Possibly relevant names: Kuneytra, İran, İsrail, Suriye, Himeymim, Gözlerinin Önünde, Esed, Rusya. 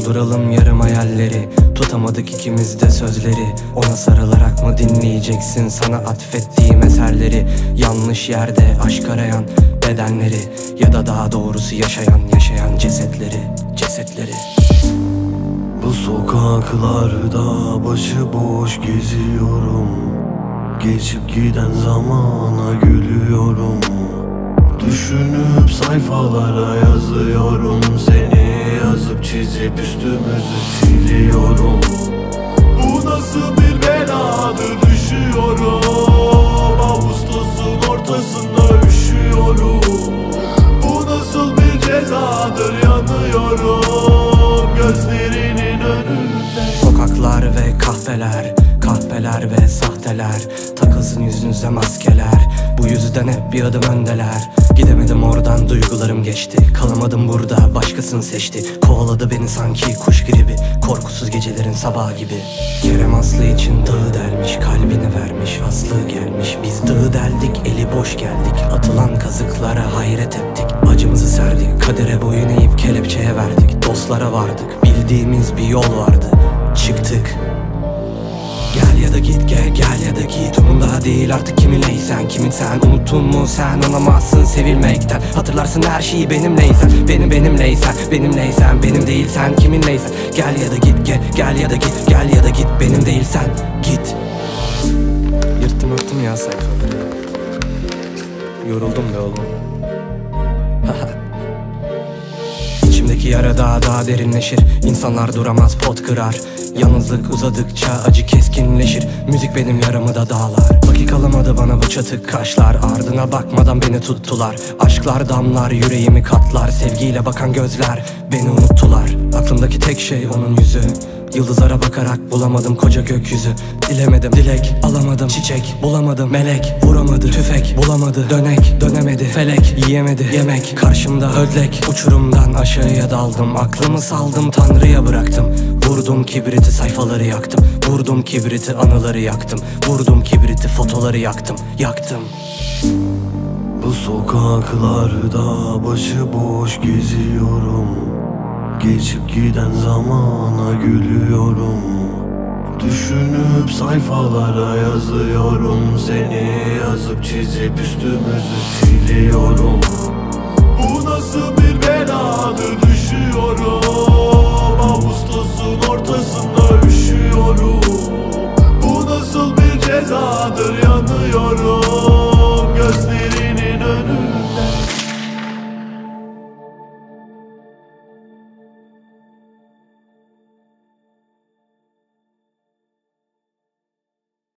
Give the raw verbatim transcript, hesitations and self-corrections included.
dolduralım yarım hayalleri. Tutamadık ikimiz de sözleri. Ona sarılarak mı dinleyeceksin sana atfettiğim eserleri? Yanlış yerde aşk arayan bedenleri, ya da daha doğrusu yaşayan yaşayan cesetleri, cesetleri. Bu sokaklarda başıboş geziyorum. Geçip giden zamana gülüyorum. Düşünüp sayfalara yazıyorum seni. Yazıp çizip üstümüzü siliyorum. Bu nasıl bir beladır düşüyorum. Ağustosun ortasında üşüyorum. Bu nasıl bir cezadır yanıyorum. Gözlerinin önünde. Sokaklar ve kahveler, kahveler ve sahteler. Takılsın yüzünüze maskeler. Bu yüzden hep bir adım öndeler. Gidemedim oradan duygularım geçti. Kalamadım burada başkasını seçti. Kovaladı beni sanki kuş gribi, korkusuz gecelerin sabahı gibi. Kerem Aslı için dağı delmiş, kalbini vermiş, Aslı gelmiş. Biz dağı deldik, eli boş geldik. Atılan kazıklara hayret ettik. Acımızı serdik, kadere boyun eğip kelepçeye verdik. Dostlara vardık, bildiğimiz bir yol vardı. Çıktık. Gel ya da git, gel, gel ya da git. Umurumda değil artık kiminleysen, kimin sen. Unuttun mu sen, anlamazsın sevilmekten. Hatırlarsın her şeyi benimleysen. Benim benimleysen, benimleysen. Benim değilsen kiminleysen. Gel ya da git, gel, gel ya da git. Gel ya da git, benim değilsen git. Yırttım örttüm ya sayfaları. Yoruldum be oğlum. İçimdeki yara daha daha derinleşir. İnsanlar duramaz, pot kırar. Yalnızlık uzadıkça acı keskinleşir. Müzik benim yaramı da dağlar. Vakit kalamadı bana bu çatık kaşlar. Ardına bakmadan beni tuttular. Aşklar damlar yüreğimi katlar. Sevgiyle bakan gözler beni unuttular. Aklımdaki tek şey onun yüzü. Yıldızlara bakarak bulamadım koca gökyüzü. Dilemedim dilek, alamadım çiçek. Bulamadım melek, vuramadı tüfek. Bulamadı dönek, dönemedi felek. Yiyemedi yemek, karşımda ödlek. Uçurumdan aşağıya daldım. Aklımı saldım, Tanrı'ya bıraktım. Vurdum kibriti, sayfaları yaktım. Vurdum kibriti, anıları yaktım. Vurdum kibriti, fotoları yaktım. Yaktım. Bu sokaklarda başıboş geziyorum. Geçip giden zamana gülüyorum. Düşünüp sayfalara yazıyorum seni. Yazıp çizip üstümüzü siliyorum. Bu nasıl bir beladır düşüyorum. Ağustosun ortasında üşüyorum. Bu nasıl bir cezadır yanıyorum.